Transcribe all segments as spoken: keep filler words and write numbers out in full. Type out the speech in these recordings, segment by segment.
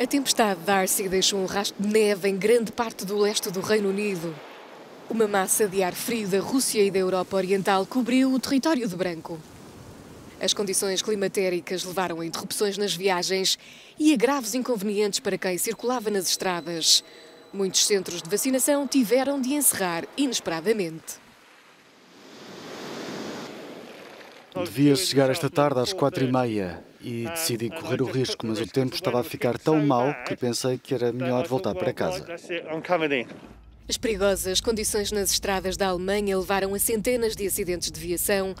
A tempestade Darcy deixou um rastro de neve em grande parte do leste do Reino Unido. Uma massa de ar frio da Rússia e da Europa Oriental cobriu o território de branco. As condições climatéricas levaram a interrupções nas viagens e a graves inconvenientes para quem circulava nas estradas. Muitos centros de vacinação tiveram de encerrar inesperadamente. Devia chegar esta tarde às quatro e meia e decidi correr o risco, mas o tempo estava a ficar tão mau que pensei que era melhor voltar para casa. As perigosas condições nas estradas da Alemanha levaram a centenas de acidentes de viação.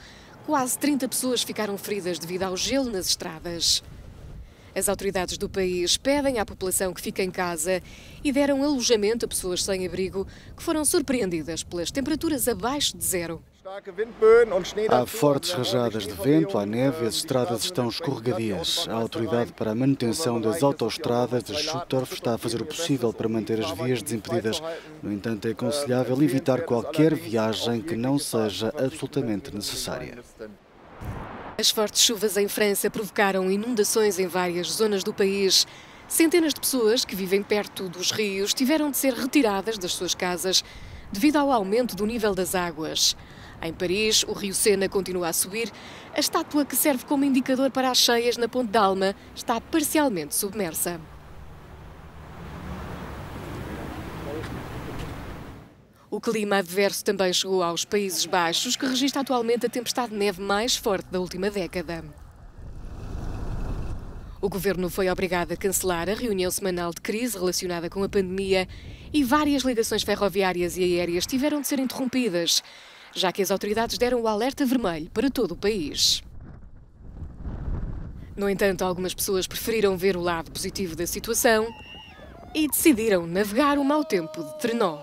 Quase trinta pessoas ficaram feridas devido ao gelo nas estradas. As autoridades do país pedem à população que fique em casa e deram alojamento a pessoas sem abrigo que foram surpreendidas pelas temperaturas abaixo de zero. Há fortes rajadas de vento, há neve e as estradas estão escorregadias. A Autoridade para a Manutenção das Autoestradas de Schutorf está a fazer o possível para manter as vias desimpedidas. No entanto, é aconselhável evitar qualquer viagem que não seja absolutamente necessária. As fortes chuvas em França provocaram inundações em várias zonas do país. Centenas de pessoas que vivem perto dos rios tiveram de ser retiradas das suas casas devido ao aumento do nível das águas. Em Paris, o rio Sena continua a subir. A estátua que serve como indicador para as cheias na Ponte d'Alma está parcialmente submersa. O clima adverso também chegou aos Países Baixos, que registra atualmente a tempestade de neve mais forte da última década. O governo foi obrigado a cancelar a reunião semanal de crise relacionada com a pandemia e várias ligações ferroviárias e aéreas tiveram de ser interrompidas, já que as autoridades deram o alerta vermelho para todo o país. No entanto, algumas pessoas preferiram ver o lado positivo da situação e decidiram navegar o mau tempo de trenó.